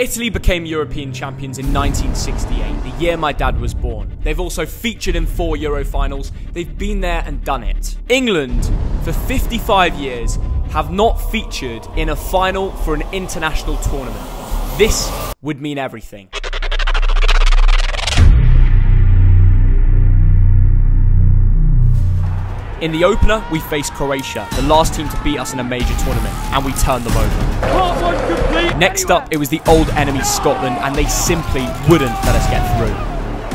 Italy became European champions in 1968, the year my dad was born. They've also featured in 4 Euro finals. They've been there and done it. England, for 55 years, have not featured in a final for an international tournament. This would mean everything. In the opener, we faced Croatia, the last team to beat us in a major tournament, and we turned them over. Next up, it was the old enemy Scotland, and they simply wouldn't let us get through.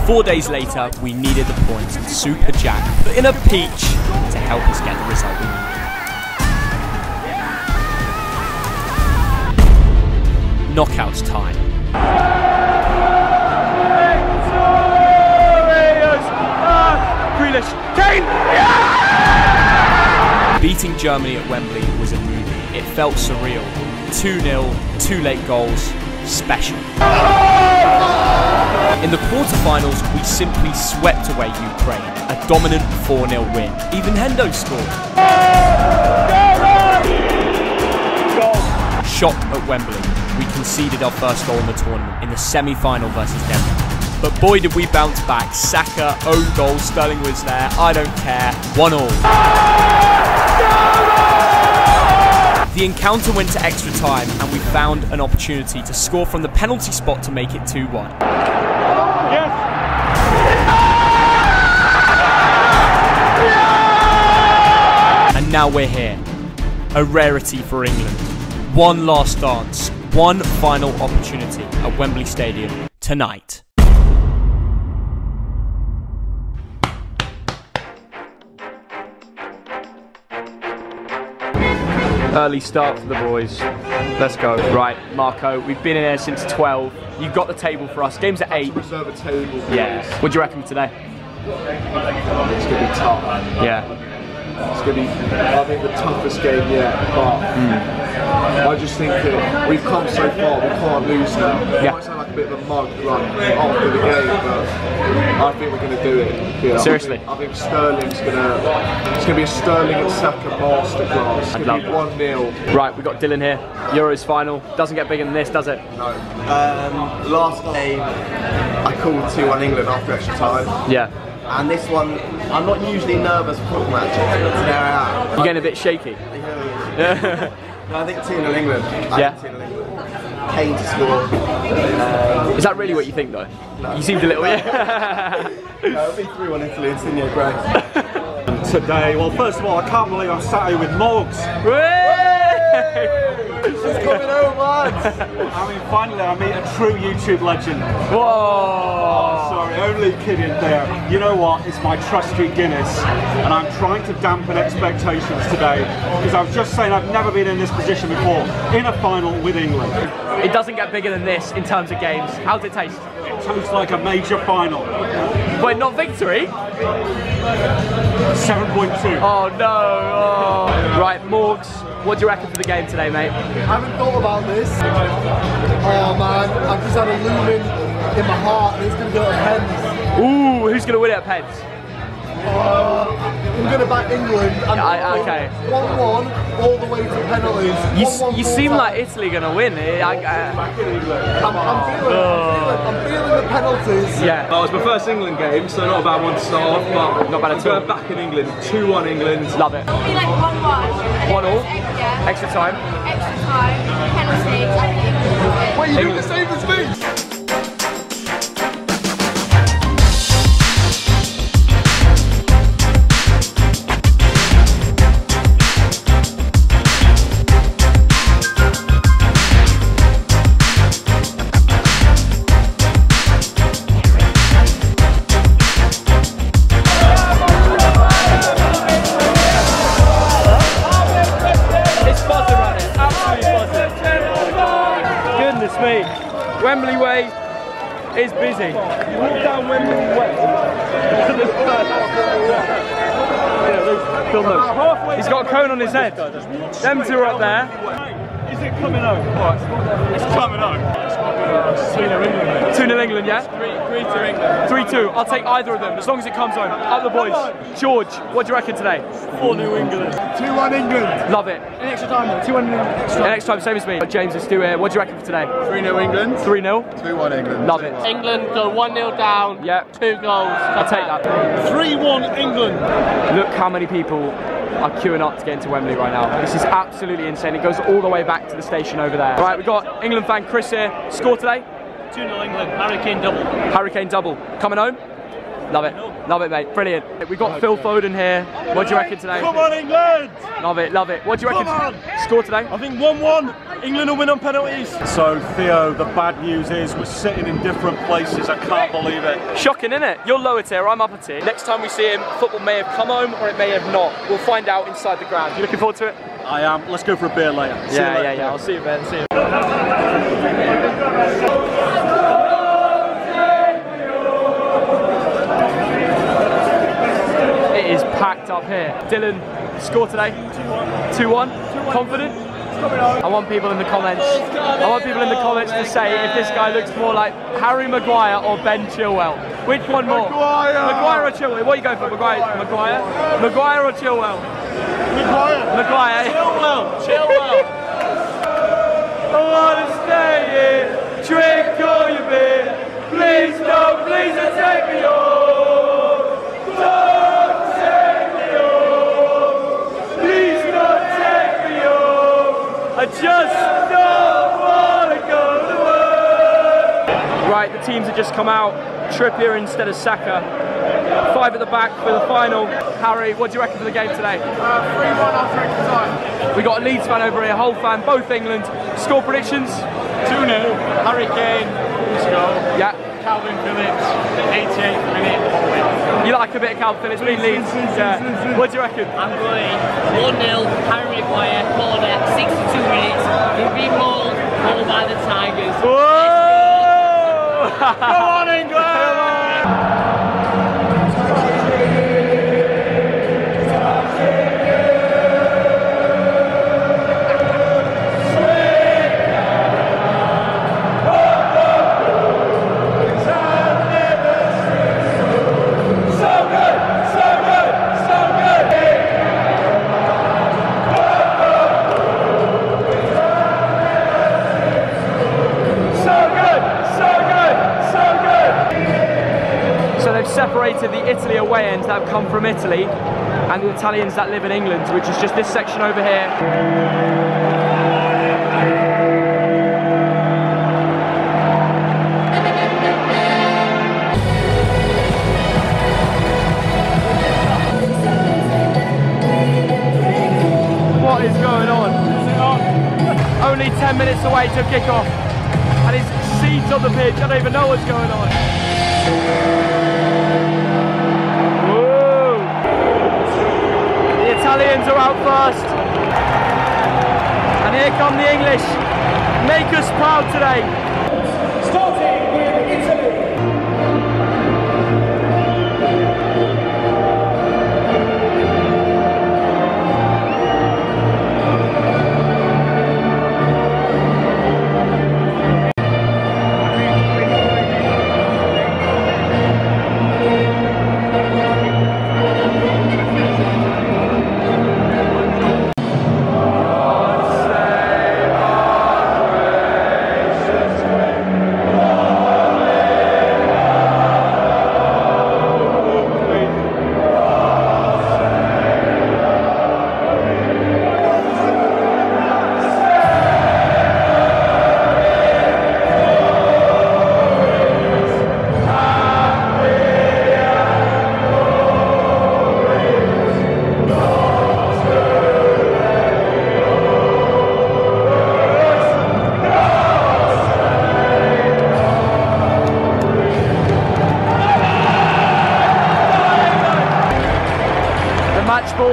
4 days later, we needed the points, and Super Jack put in a peach to help us get the result we needed. Knockouts time. Kane! Yeah! Beating Germany at Wembley was a movie. It felt surreal. 2-0, 2 late goals, special. In the quarterfinals, we simply swept away Ukraine. A dominant 4-0 win. Even Hendo scored. Shock at Wembley. We conceded our first goal in the tournament in the semi-final versus Denmark. But boy, did we bounce back. Saka, own goal, Sterling was there, I don't care, 1-1. The encounter went to extra time and we found an opportunity to score from the penalty spot to make it 2-1. Yes. And now we're here, a rarity for England. One last dance, one final opportunity at Wembley Stadium tonight. Early start for the boys. Let's go. Right, Marco, we've been in here since 12. You've got the table for us. Game's at 8. Reserve a table. Yeah. What do you reckon today? It's going to be tough. Yeah. It's going to be, I think, the toughest game yet. But I just think that we've come so far, we can't lose now. Yeah. It might sound like a bit of a mug after the game, but I think we're going to do it. Yeah, seriously. I think Sterling's going to... It's going to be a Sterling and Saka masterclass. It's going to be 1-0. Right, we've got Dylan here. Euros final. Doesn't get bigger than this, does it? No. Last game, I called 2-1 England after extra time. Yeah. And this one, I'm not usually nervous for football matches, but there I am. You're getting a bit shaky? Yeah. No, I think 2-0 England. I think 2-0 England. Kane to score. Is that really what you think, though? No. You seemed a little, yeah. No, it'll be 3-1 Italy and Sinio Gray. Today, well, first of all, I can't believe I'm sat here with Morgz. She's coming over, man. I mean, finally, I meet a true YouTube legend. Whoa! Oh, sorry, only kidding there. You know what? It's my trusty Guinness, and I'm trying to dampen expectations today because I was just saying I've never been in this position before in a final with England. It doesn't get bigger than this in terms of games. How's it taste? It tastes like a major final. Wait, not victory? 7.2. Oh no! Oh. Right, Morgz, what do you reckon for the game today, mate? I haven't thought about this. Oh man, I've just had a looming in my heart, and it's going to go at pens. Ooh, who's going to win it at pens? I'm going to back England. And yeah, okay. 1-1 all the way to penalties. You seem like Italy going to win. I'm feeling the penalties. Yeah. Well, it was my first England game, so not a bad one to start off, but not bad at all. Go back in England, 2-1 England. Love it. It'll be like 1-1. 1-1? Yeah. Extra time. Extra time. Penalties. I think England will win. Wait, you doing the same as me? Wembley Way is busy. You walk down Wembley Way to this third. He's got a cone on his head. Them two are up there. Is it coming home? It's coming home. It's coming home. 2-0 England, yeah? 3-2 England. 3-2, I'll take either of them, as long as it comes home. Up the boys. George, what do you reckon today? 4-0 England. 2-1 England. Love it. An extra time, 2-1 England. An extra time, same as me. James, let's do it. What do you reckon for today? 3-0 England. 3-0. 2-1 England. Love it. England go 1-0 down, yep. 2 goals. I'll take that. 3-1 England. Look how many people are queuing up to get into Wembley right now. This is absolutely insane. It goes all the way back to the station over there. Right, we've got England fan Chris here. Score today? 2-0 England. Harry Kane double. Harry Kane double. Coming home? Love it. Love it, mate. Brilliant. We've got Phil Foden here. What do you reckon today? Come on, England! Love it, love it. What do you reckon? Score today? I think 1-1. England will win on penalties. So, Theo, the bad news is we're sitting in different places. I can't believe it. Shocking, innit? You're lower tier, I'm upper tier. Next time we see him, football may have come home or it may have not. We'll find out inside the ground. You looking forward to it? I am. Let's go for a beer later. Yeah, yeah. I'll see you, man. See you. Is packed up here. Dylan, score today? 2-1. Confident? I want people in the comments. I want people in the comments to say if this guy looks more like Harry Maguire or Ben Chilwell. Which one more? Maguire or Chilwell? What are you going for? Maguire? Maguire or Chilwell? Maguire. Chilwell. I want to stay here. Drink all your beer. Please, no, please, don't take me home. No. I just don't want to go to work. Right, the teams have just come out. Trippier instead of Saka. 5 at the back for the final. Harry, what do you reckon for the game today? 3-1 after extra time. We got a Leeds fan over here, Hull fan, both England. Score predictions? 2-0. Harry Kane, first goal. Yeah. Calvin Phillips, the 88th minute. You like a bit of Calvin Phillips, being Leeds. Yeah. What do you reckon? I'm going 1-0, Harry Maguire, corner, 62 minutes. He'll be mauled, mauled by the Tigers. Whoa! Come on, England! Separated the Italy away ends that have come from Italy and the Italians that live in England, which is just this section over here. What is going on? Only 10 minutes away to kick off, and it's seeds on the pitch. I don't even know what's going on. Italians are out first, and here come the English. Make us proud today. Starting with Italy.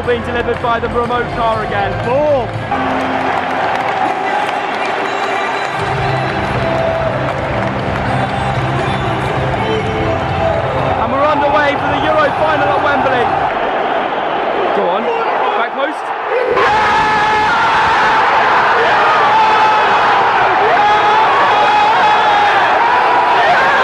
Being delivered by the remote car again. Ball! And we're underway for the Euro final at Wembley. Go on, back post. Yeah! Yeah! Yeah!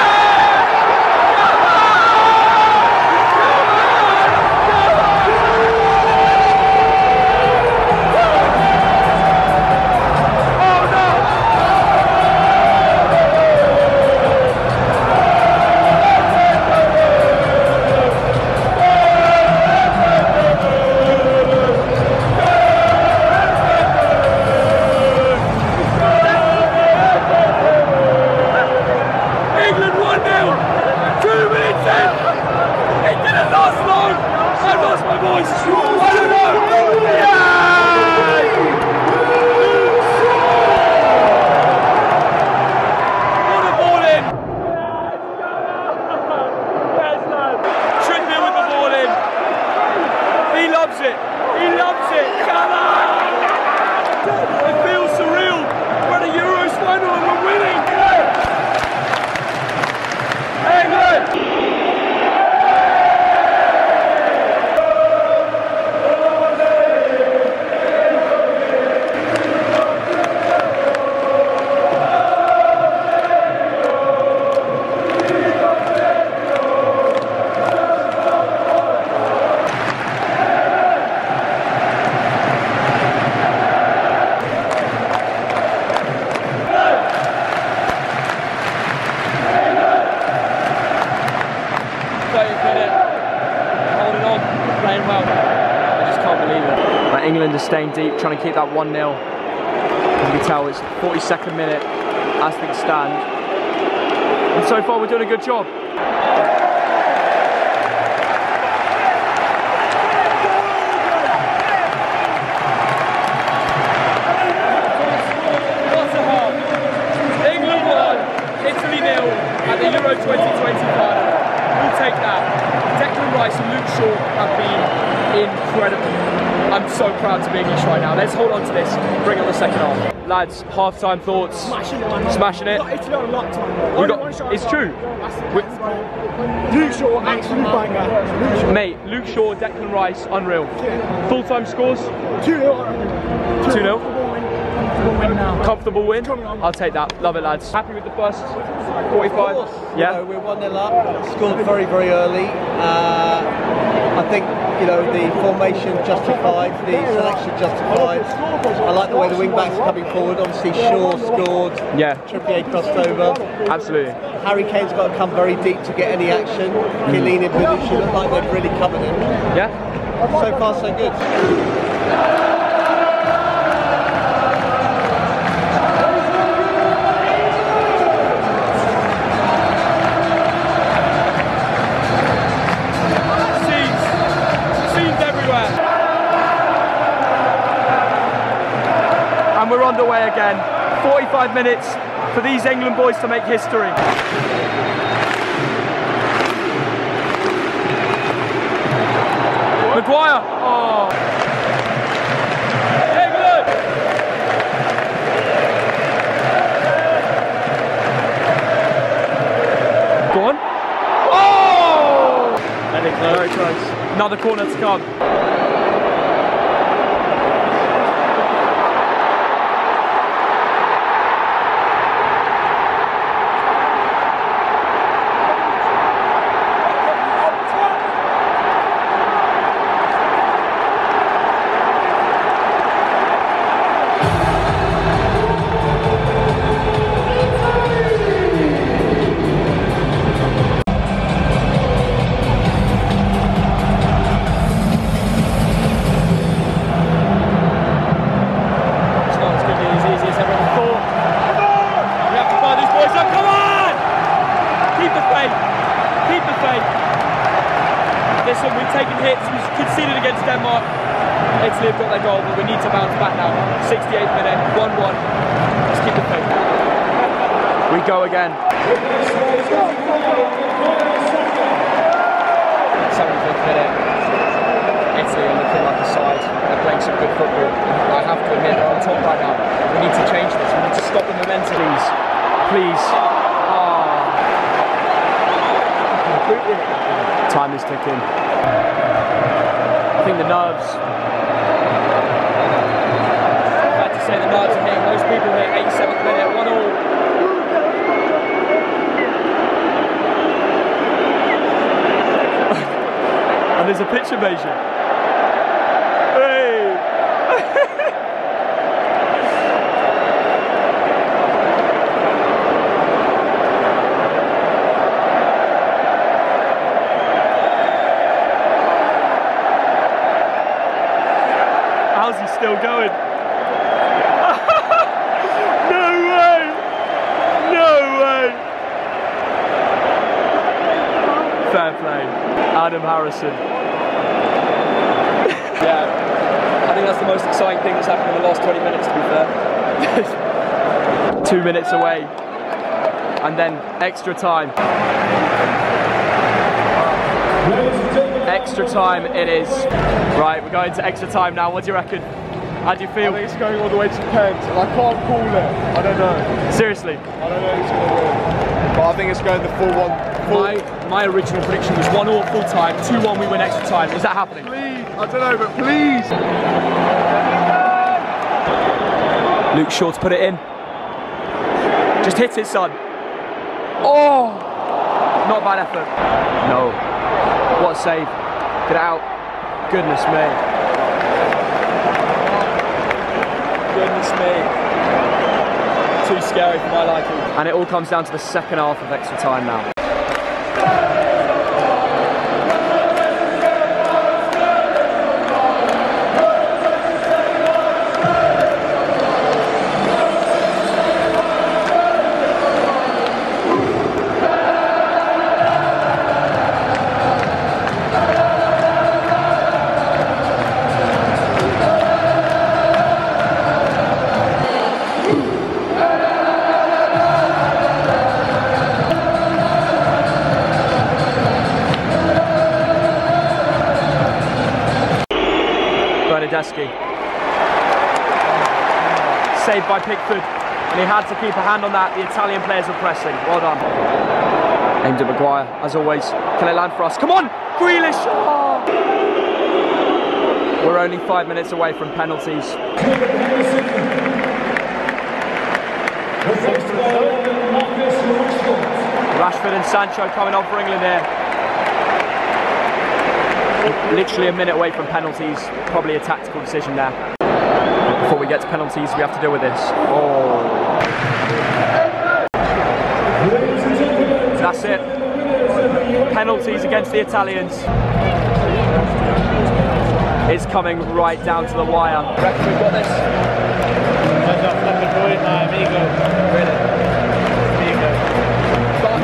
England are staying deep, trying to keep that 1-0. As you can tell, it's the 42nd minute as things stand. And so far, we're doing a good job. At the Euro 2020 final, we'll take that. Declan Rice and Luke Shaw have been incredible. I'm so proud to be English right now. Let's hold on to this, bring on the second half. Lads, half-time thoughts. Smashing it. It's not a lot time. It's true. Luke Shaw, absolute banger. Mate, Luke Shaw, Declan Rice, unreal. Full-time scores? 2-0. Comfortable win. I'll take that. Love it, lads. Happy with the first 45? Yeah. You know, we're 1-0 up. Scored very, very early. I think, you know, the formation justified, the selection justified. I like the way the wing backs are coming forward. Obviously, Shaw scored. Yeah. Trippier crossed over. Absolutely. Harry Kane's got to come very deep to get any action. Chiellini and Grealish look like they've really covered him. Yeah. So far, so good. We're underway again. 45 minutes for these England boys to make history. Maguire. Oh. England. Go on. Oh! Very close. Another corner to come. Listen, we've taken hits, we've conceded against Denmark. Italy have got their goal, but we need to bounce back now. 68th minute, 1-1. Let's keep the faith. We go again. 75th minute. Italy are looking like a side. They're playing some good football. I have to admit, they're on top right now. We need to change this. We need to stop the momentum. Please. Please. Oh. Time is ticking. I think the nerves. I have to say the nerves are hitting most people here. 87th minute, 1-1. And there's a pitch invasion. Still going. No way! No way! Fair play. Adam Harrison. Yeah, I think that's the most exciting thing that's happened in the last 20 minutes, to be fair. 2 minutes away. And then extra time. Extra time it is. Right, we're going to extra time now. What do you reckon? How do you feel? I think it's going all the way to 10, and I can't call it. I don't know. Seriously? I don't know who's going to win. But I think it's going the full one. My original prediction was 1-1 full time, 2-1 we win extra time. Is that happening? Please, I don't know, but please. Luke Shaw to put it in. Just hit it, son. Oh! Not bad effort. No. What a save. Get it out. Goodness me. Goodness me. Too scary for my liking. And it all comes down to the second half of extra time now. Kulusevski. Saved by Pickford, and he had to keep a hand on that. The Italian players were pressing. Well done. Aimed at Maguire, as always. Can it land for us? Come on, Grealish! Oh. We're only 5 minutes away from penalties. Rashford and Sancho coming on for England here. Literally a minute away from penalties, probably a tactical decision there. Before we get to penalties, we have to deal with this. Oh. That's it. Penalties against the Italians. It's coming right down to the wire. Referee got this.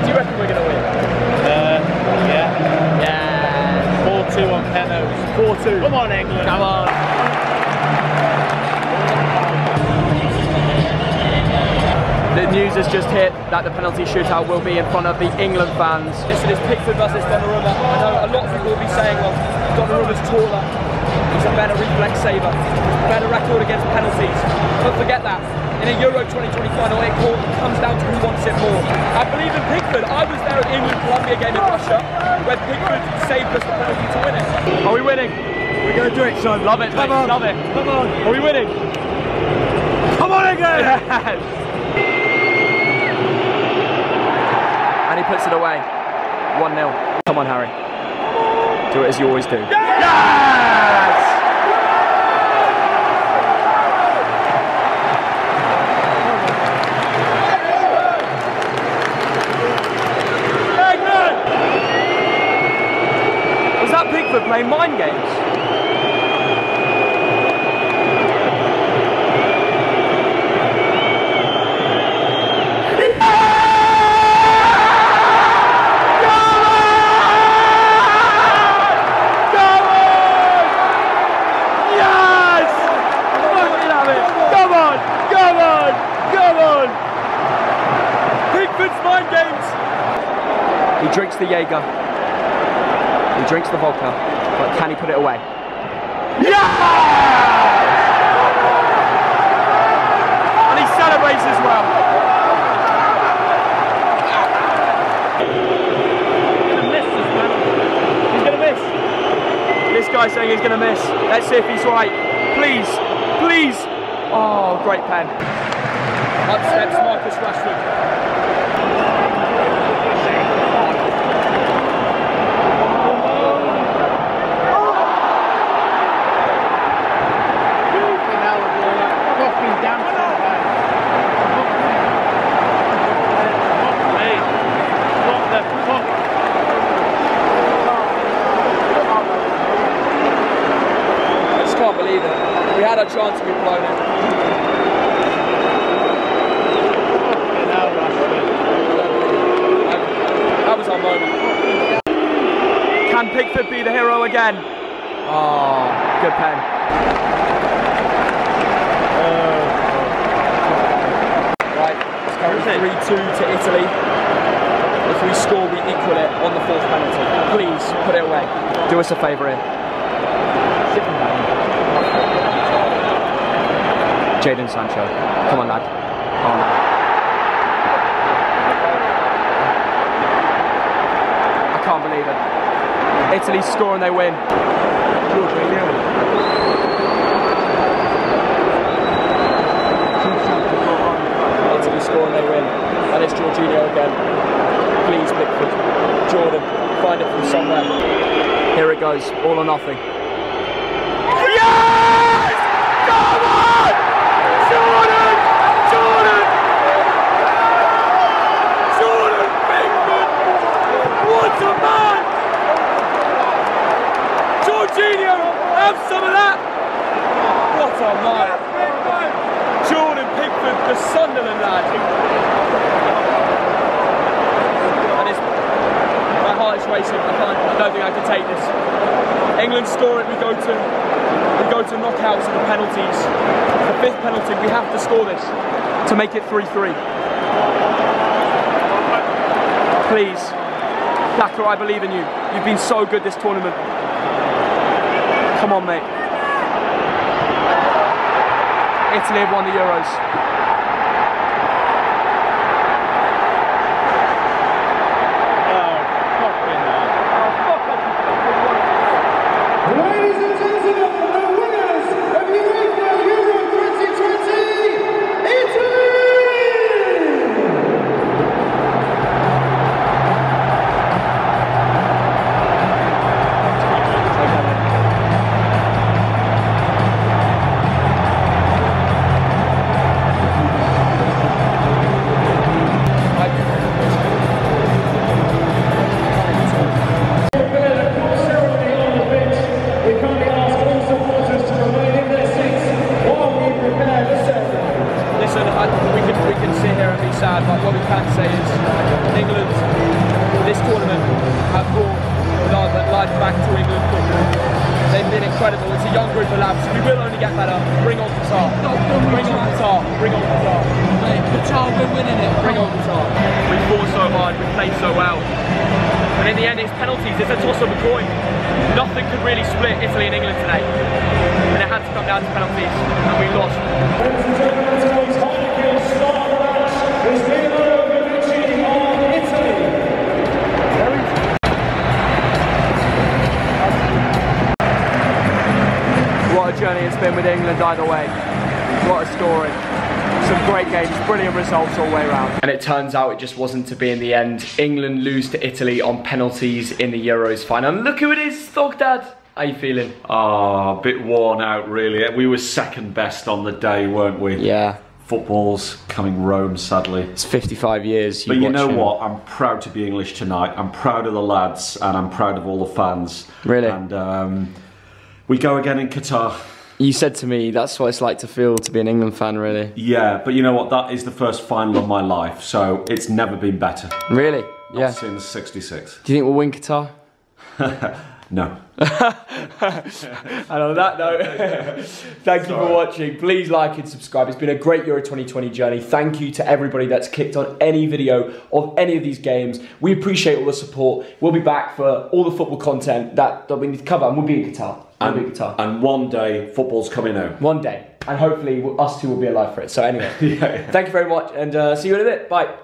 Do you reckon we're going to win? Yeah. Yeah. 4-2 on penalties. 4-2. Come on, England. Come on. The news has just hit that the penalty shootout will be in front of the England fans. Listen, it's Pickford versus Donnarumma. I know a lot of people will be saying, well, Donnarumma's taller. He's a better reflex saver. Better record against penalties. But forget that. In a Euro 2020 final, it comes down to who wants it more. I believe in Pickford. I was there at England-Colombia game in Russia, where Pickford saved us the penalty to win it. Are we winning? We're going to do it, son. Love it, mate. Love it. Come on. Are we winning? Come on, England! Yes. And he puts it away. 1-0. Come on, Harry. Do it as you always do. Yes! Yes! Pickford playing mind games. Yes! Fucking have it! Come on! Come on! Come on! Pickford's mind games! He drinks the Jaeger. He drinks the vodka, but can he put it away? Yeah! And he celebrates as well. He's gonna miss this man. He's gonna miss. This guy's saying he's gonna miss. Let's see if he's right. Please, please. Oh, great pen. Up steps Marcus Rashford. Chance to be blown in. That was our moment. Can Pickford be the hero again? Oh, good pen. Right, it's currently 3-2 to Italy. If we score, we equal it on the fourth penalty. Please put it away. Do us a favour here. Jadon Sancho, come on, lad. Come on, lad. I can't believe it. Italy score and they win. Italy score and they win. And it's Jorginho again. Please, Pickford. Jordan, find it from somewhere. Here it goes, all or nothing. Yes! Come on! Jordan! Jordan! Jordan Pickford! What a man! Jorginho, have some of that! What a man! Jordan Pickford, the Sunderland lad. And my heart is racing. I don't think I can take this. England score it, we go to knockouts and the penalties. The fifth penalty, we have to score this to make it 3-3. Please, Saka, I believe in you. You've been so good this tournament. Come on, mate. Italy have won the Euros. Either way, what a story. Some great games, brilliant results all the way around. And it turns out it just wasn't to be in the end. England lose to Italy on penalties in the Euros final. And look who it is, Dogdad. How you feeling? Oh, a bit worn out really. We were second best on the day, weren't we? Yeah. Football's coming Rome, sadly. It's 55 years. But you know what? I'm proud to be English tonight. I'm proud of the lads and I'm proud of all the fans. Really? And we go again in Qatar. You said to me, that's what it's like to feel to be an England fan, really. Yeah, but you know what? That is the first final of my life, so it's never been better. Really? Not yeah. Since '66. Do you think we'll win Qatar? No. And on that note, thank you for watching. Please like and subscribe. It's been a great Euro 2020 journey. Thank you to everybody that's clicked on any video of any of these games. We appreciate all the support. We'll be back for all the football content that we need to cover, and we'll be in Qatar. And one day, football's coming home. One day. And hopefully, us two will be alive for it. So anyway, yeah. Thank you very much, and see you in a bit. Bye.